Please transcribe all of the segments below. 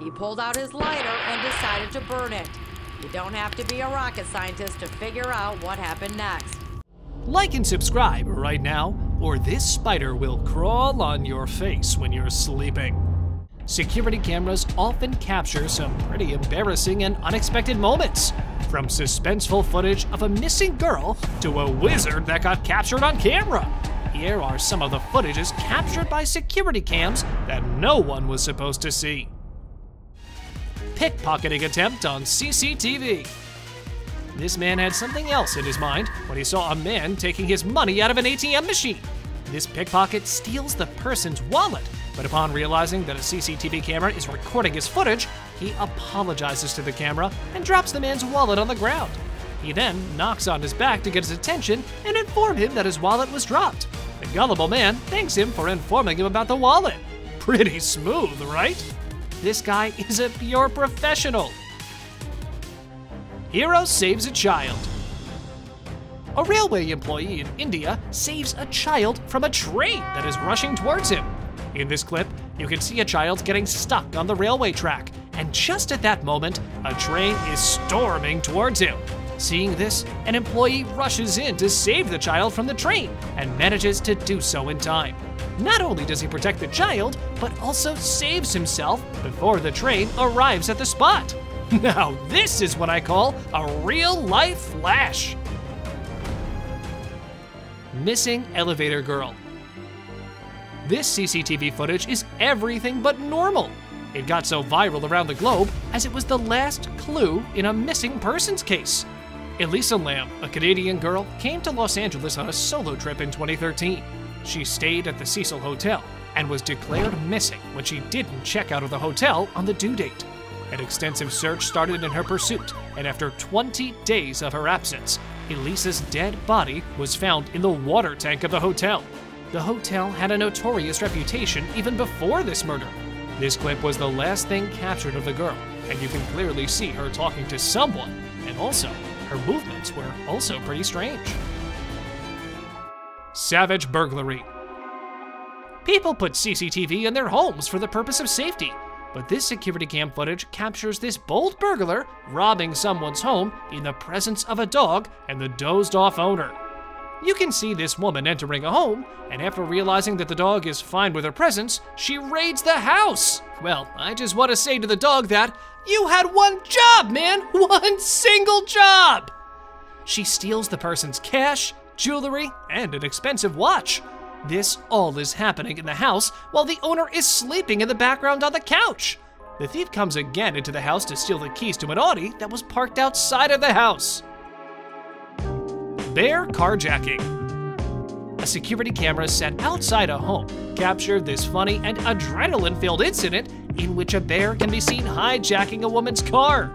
He pulled out his lighter and decided to burn it. You don't have to be a rocket scientist to figure out what happened next. Like and subscribe right now, or this spider will crawl on your face when you're sleeping. Security cameras often capture some pretty embarrassing and unexpected moments, from suspenseful footage of a missing girl to a wizard that got captured on camera. Here are some of the footages captured by security cams that no one was supposed to see. Pickpocketing attempt on CCTV. This man had something else in his mind when he saw a man taking his money out of an ATM machine. This pickpocket steals the person's wallet, but upon realizing that a CCTV camera is recording his footage, he apologizes to the camera and drops the man's wallet on the ground. He then knocks on his back to get his attention and informs him that his wallet was dropped. The gullible man thanks him for informing him about the wallet. Pretty smooth, right? This guy is a pure professional. Hero saves a child. A railway employee in India saves a child from a train that is rushing towards him. In this clip, you can see a child getting stuck on the railway track, and just at that moment, a train is storming towards him. Seeing this, an employee rushes in to save the child from the train and manages to do so in time. Not only does he protect the child, but also saves himself before the train arrives at the spot. Now, this is what I call a real-life flash. Missing elevator girl. This CCTV footage is everything but normal. It got so viral around the globe as it was the last clue in a missing persons case. Elisa Lamb, a Canadian girl, came to Los Angeles on a solo trip in 2013. She stayed at the Cecil Hotel and was declared missing when she didn't check out of the hotel on the due date. An extensive search started in her pursuit, and after 20 days of her absence, Elisa's dead body was found in the water tank of the hotel. The hotel had a notorious reputation even before this murder. This clip was the last thing captured of the girl, and you can clearly see her talking to someone, and also, her movements were also pretty strange. Savage burglary. People put CCTV in their homes for the purpose of safety, but this security cam footage captures this bold burglar robbing someone's home in the presence of a dog and the dozed-off owner. You can see this woman entering a home, and after realizing that the dog is fine with her presence, she raids the house. Well, I just want to say to the dog that you had one job, man, one single job. She steals the person's cash, jewelry, and an expensive watch. This all is happening in the house while the owner is sleeping in the background on the couch. The thief comes again into the house to steal the keys to an Audi that was parked outside of the house. Bear carjacking. A security camera set outside a home captured this funny and adrenaline-filled incident in which a bear can be seen hijacking a woman's car.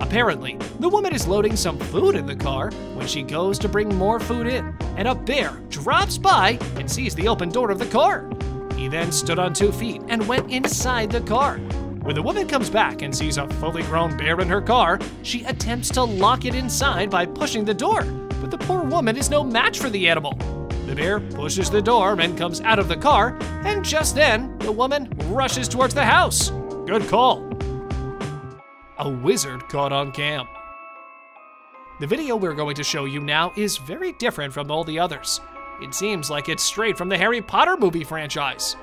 Apparently, the woman is loading some food in the car when she goes to bring more food in, and a bear drops by and sees the open door of the car. He then stood on 2 feet and went inside the car. When the woman comes back and sees a fully grown bear in her car, she attempts to lock it inside by pushing the door, but the poor woman is no match for the animal. The bear pushes the door and comes out of the car, and just then, the woman rushes towards the house. Good call. A wizard caught on cam. The video we're going to show you now is very different from all the others. It seems like it's straight from the Harry Potter movie franchise.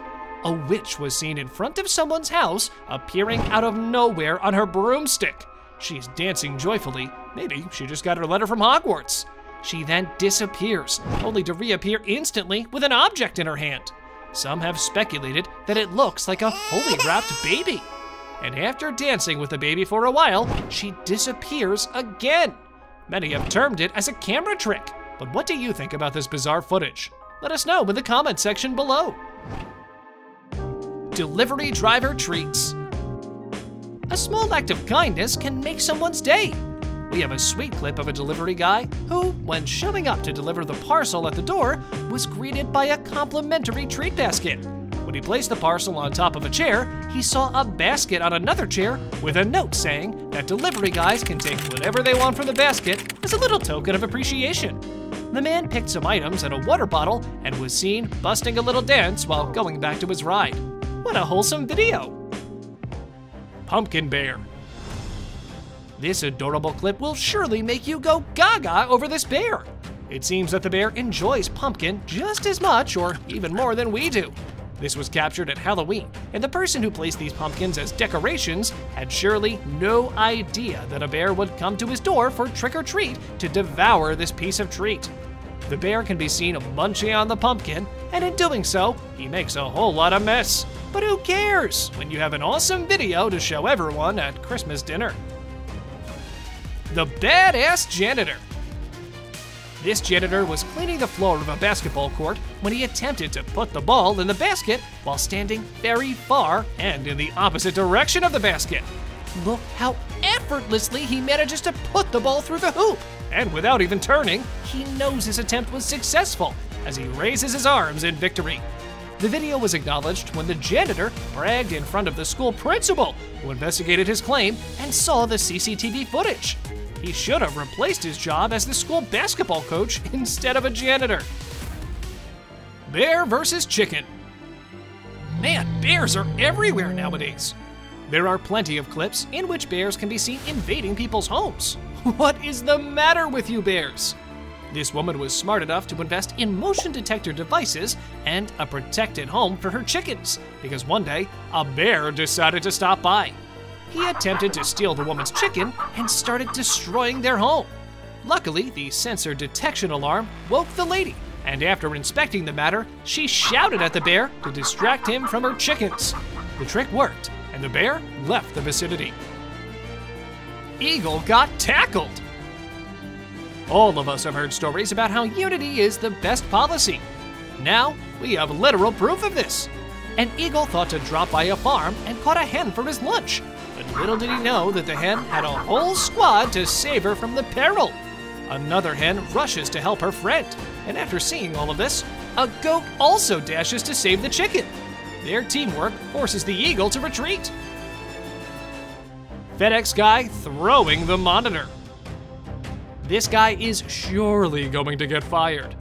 A witch was seen in front of someone's house, appearing out of nowhere on her broomstick. She's dancing joyfully. Maybe she just got her letter from Hogwarts. She then disappears, only to reappear instantly with an object in her hand. Some have speculated that it looks like a fully wrapped baby. And after dancing with the baby for a while, she disappears again. Many have termed it as a camera trick, but what do you think about this bizarre footage? Let us know in the comment section below. Delivery driver treats. A small act of kindness can make someone's day. We have a sweet clip of a delivery guy who, when showing up to deliver the parcel at the door, was greeted by a complimentary treat basket. When he placed the parcel on top of a chair, he saw a basket on another chair with a note saying that delivery guys can take whatever they want from the basket as a little token of appreciation. The man picked some items and a water bottle and was seen busting a little dance while going back to his ride. What a wholesome video! Pumpkin Bear. This adorable clip will surely make you go gaga over this bear. It seems that the bear enjoys pumpkin just as much or even more than we do. This was captured at Halloween, and the person who placed these pumpkins as decorations had surely no idea that a bear would come to his door for trick-or-treat to devour this piece of treat. The bear can be seen munching on the pumpkin, and in doing so, he makes a whole lot of mess. But who cares when you have an awesome video to show everyone at Christmas dinner? The Badass Janitor. This janitor was cleaning the floor of a basketball court when he attempted to put the ball in the basket while standing very far and in the opposite direction of the basket. Look how effortlessly he manages to put the ball through the hoop. And without even turning, he knows his attempt was successful as he raises his arms in victory. The video was acknowledged when the janitor bragged in front of the school principal, who investigated his claim and saw the CCTV footage. He should have replaced his job as the school basketball coach instead of a janitor. Bear versus chicken. Man, bears are everywhere nowadays. There are plenty of clips in which bears can be seen invading people's homes. What is the matter with you bears? This woman was smart enough to invest in motion detector devices and a protected home for her chickens, because one day a bear decided to stop by. He attempted to steal the woman's chicken and started destroying their home. Luckily, the sensor detection alarm woke the lady, and after inspecting the matter, she shouted at the bear to distract him from her chickens. The trick worked, and the bear left the vicinity. Eagle got tackled. All of us have heard stories about how unity is the best policy. Now, we have literal proof of this. An eagle thought to drop by a farm and caught a hen for his lunch. But little did he know that the hen had a whole squad to save her from the peril. Another hen rushes to help her friend, and after seeing all of this, a goat also dashes to save the chicken. Their teamwork forces the eagle to retreat. FedEx guy throwing the monitor. This guy is surely going to get fired.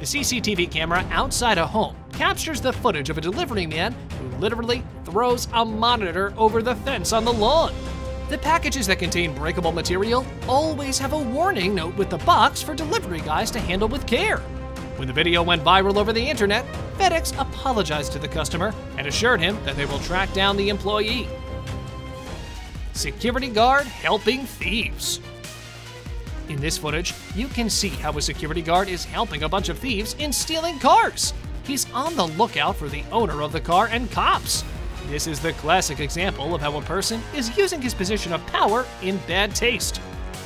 The CCTV camera outside a home captures the footage of a delivery man who literally throws a monitor over the fence on the lawn. The packages that contain breakable material always have a warning note with the box for delivery guys to handle with care. When the video went viral over the internet, FedEx apologized to the customer and assured him that they will track down the employee. Security guard helping thieves. In this footage, you can see how a security guard is helping a bunch of thieves in stealing cars. He's on the lookout for the owner of the car and cops. This is the classic example of how a person is using his position of power in bad taste.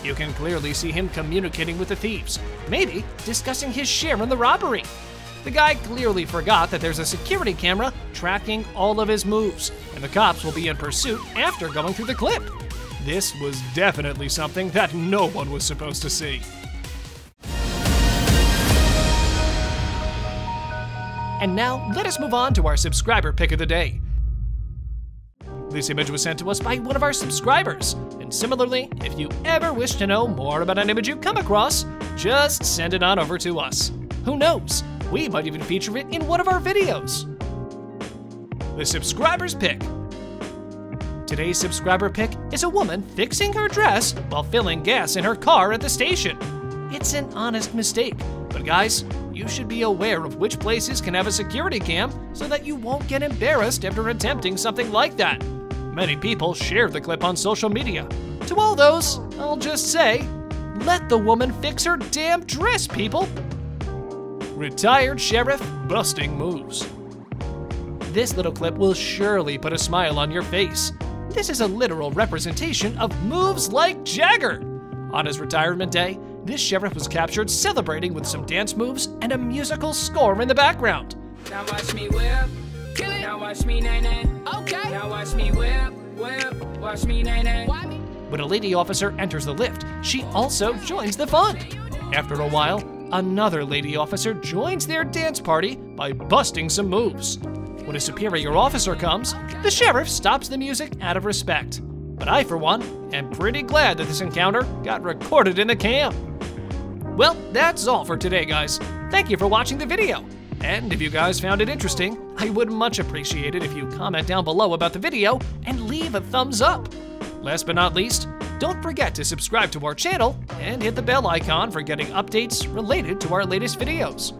You can clearly see him communicating with the thieves, maybe discussing his share in the robbery. The guy clearly forgot that there's a security camera tracking all of his moves, and the cops will be in pursuit after going through the clip. This was definitely something that no one was supposed to see. And now, let us move on to our subscriber pick of the day. This image was sent to us by one of our subscribers. And similarly, if you ever wish to know more about an image you come across, just send it on over to us. Who knows? We might even feature it in one of our videos. The subscriber's pick. Today's subscriber pick is a woman fixing her dress while filling gas in her car at the station. It's an honest mistake, but guys, you should be aware of which places can have a security cam so that you won't get embarrassed after attempting something like that. Many people shared the clip on social media. To all those, I'll just say, let the woman fix her damn dress, people. Retired sheriff busting moves. This little clip will surely put a smile on your face. This is a literal representation of moves like Jagger. On his retirement day, this sheriff was captured celebrating with some dance moves and a musical score in the background. Now watch me whip, kill it. Now watch me nay nay. Okay. Now watch me whip, watch me nay nay. When a lady officer enters the lift, she also joins the fun. After a while, another lady officer joins their dance party by busting some moves. When a superior officer comes, the sheriff stops the music out of respect. But I, for one, am pretty glad that this encounter got recorded in the cam. Well, that's all for today, guys. Thank you for watching the video. And if you guys found it interesting, I would much appreciate it if you comment down below about the video and leave a thumbs up. Last but not least, don't forget to subscribe to our channel and hit the bell icon for getting updates related to our latest videos.